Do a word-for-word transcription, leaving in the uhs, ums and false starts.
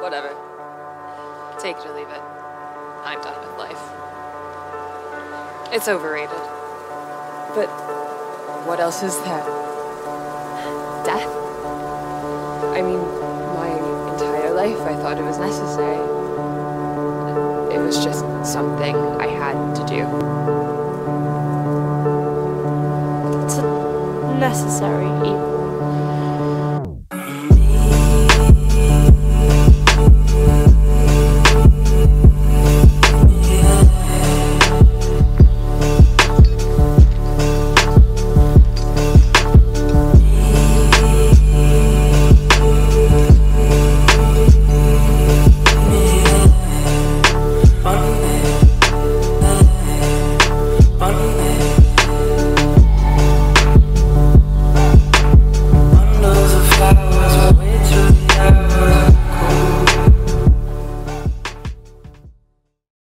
Whatever. Take it or leave it. I'm done with life. It's overrated. But what else is there? Death? I mean, my entire life I thought it was necessary. It was just something I had to do. It's a necessary evil.